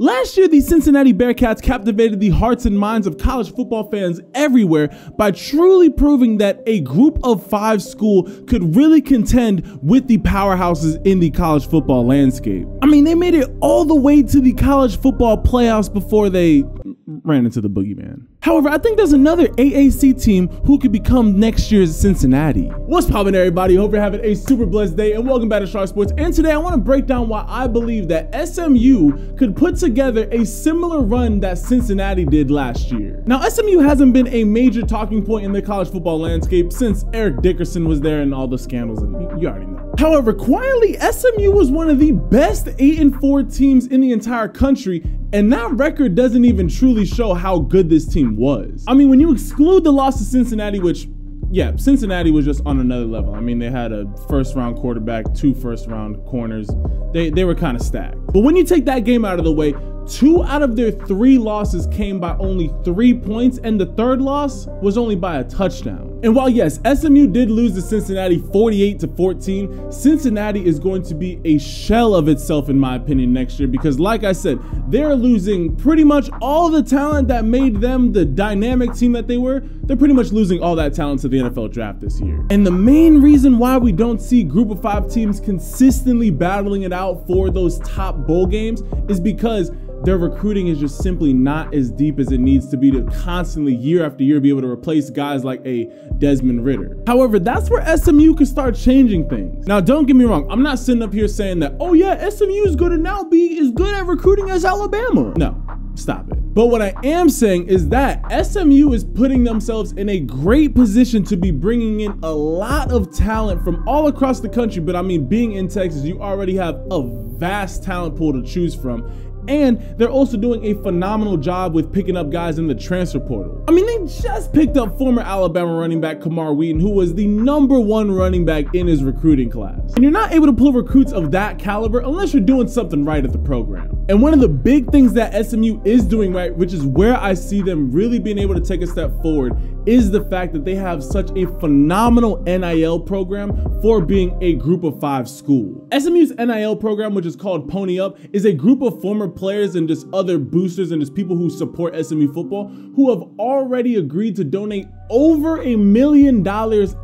Last year, the Cincinnati Bearcats captivated the hearts and minds of college football fans everywhere by truly proving that a group of five school could really contend with the powerhouses in the college football landscape. I mean, they made it all the way to the college football playoffs before they ran into the boogeyman. However, I think there's another AAC team who could become next year's Cincinnati. What's poppin', everybody? Hope you're having a super blessed day, and welcome back to Shark Sports. And today I want to break down why I believe that SMU could put together a similar run that Cincinnati did last year. Now, SMU hasn't been a major talking point in the college football landscape since Eric Dickerson was there and all the scandals, and you already know. However, quietly, SMU was one of the best 8-4 teams in the entire country, and that record doesn't even truly show how good this team was. I mean, when you exclude the loss to Cincinnati, which, yeah, Cincinnati was just on another level. I mean, they had a first-round quarterback, two first-round corners. They were kind of stacked. But when you take that game out of the way, two out of their three losses came by only 3 points, and the third loss was only by a touchdown. And while yes, SMU did lose to Cincinnati 48-14, Cincinnati is going to be a shell of itself, in my opinion, next year, because like I said, they're losing pretty much all the talent that made them the dynamic team that they were. They're pretty much losing all that talent to the NFL draft this year. And the main reason why we don't see group of five teams consistently battling it out for those top bowl games is because their recruiting is just simply not as deep as it needs to be to constantly, year after year, be able to replace guys like a Desmond Ritter. However, that's where SMU could start changing things. Now, don't get me wrong. I'm not sitting up here saying that, oh yeah, SMU is going to now be as good at recruiting as Alabama. No, stop it. But what I am saying is that SMU is putting themselves in a great position to be bringing in a lot of talent from all across the country. But I mean, being in Texas, you already have a vast talent pool to choose from. And they're also doing a phenomenal job with picking up guys in the transfer portal. I mean, they just picked up former Alabama running back Kamar Wheaton, who was the #1 running back in his recruiting class. And you're not able to pull recruits of that caliber unless you're doing something right at the program. And one of the big things that SMU is doing right, which is where I see them really being able to take a step forward, is the fact that they have such a phenomenal NIL program for being a group of five school. SMU's NIL program, which is called Pony Up, is a group of former players and just other boosters and just people who support SMU football who have already agreed to donate over $1 million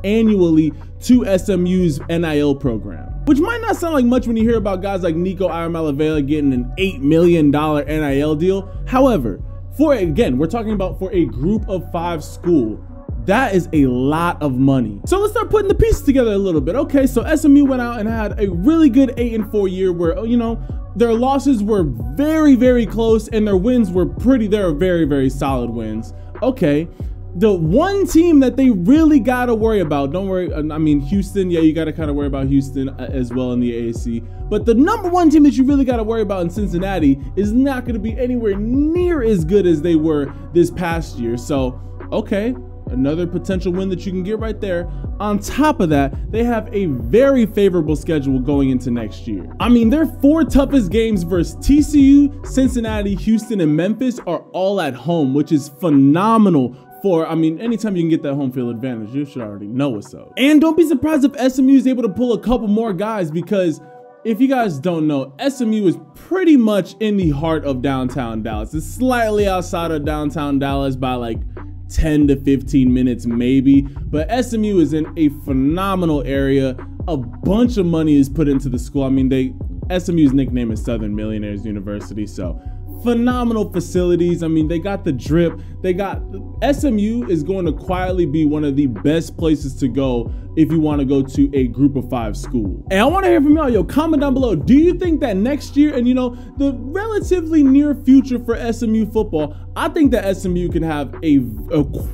annually to SMU's NIL program. Which might not sound like much when you hear about guys like Nico Iremalavela getting an $8 million NIL deal. However, we're talking about for a group of five school. That is a lot of money. So let's start putting the pieces together a little bit. Okay, so SMU went out and had a really good 8-4 year where, you know, their losses were very, very close and their wins were very, very solid wins. Okay. The one team that they really got to worry about, don't worry, I mean, Houston, yeah, you got to kind of worry about Houston as well in the AAC. But the #1 team that you really got to worry about in Cincinnati is not going to be anywhere near as good as they were this past year. So, okay, another potential win that you can get right there. On top of that, they have a very favorable schedule going into next year. I mean, their four toughest games versus TCU, Cincinnati, Houston, and Memphis are all at home, which is phenomenal. I mean, anytime you can get that home field advantage, you should already know what's up. And don't be surprised if SMU is able to pull a couple more guys, because if you guys don't know, SMU is pretty much in the heart of downtown Dallas. It's slightly outside of downtown Dallas by like 10 to 15 minutes maybe, but SMU is in a phenomenal area. A bunch of money is put into the school. I mean, SMU's nickname is Southern Millionaires University, so phenomenal facilities. I mean, they got the drip. SMU is going to quietly be one of the best places to go if you want to go to a group of five school. And I want to hear from y'all. Yo, comment down below. Do you think that next year and, you know, the relatively near future for SMU football, I think that SMU can have a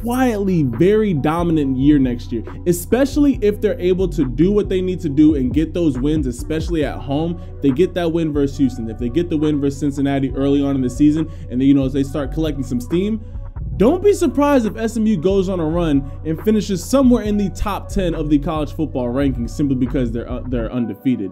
quietly very dominant year next year, especially if they're able to do what they need to do and get those wins, especially at home. If they get that win versus Houston, if they get the win versus Cincinnati early on in the season, and then, you know, as they start collecting some steam, don't be surprised if SMU goes on a run and finishes somewhere in the top 10 of the college football rankings simply because they're undefeated.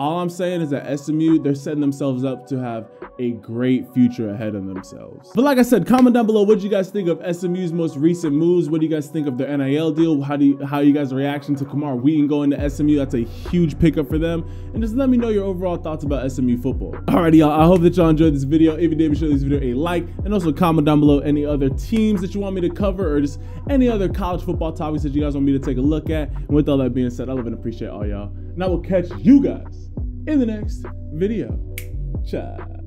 All I'm saying is that SMU, they're setting themselves up to have a great future ahead of themselves. But like I said, comment down below, what do you guys think of SMU's most recent moves? What do you guys think of their NIL deal? How you guys reaction to Kamar Wheaton going to SMU? That's a huge pickup for them. And just let me know your overall thoughts about SMU football. Alrighty, y'all, I hope that y'all enjoyed this video. If you did, be sure to leave this video a like, and also comment down below any other teams that you want me to cover, or just any other college football topics that you guys want me to take a look at. And with all that being said, I love and appreciate all y'all, and I will catch you guys in the next video. Ciao.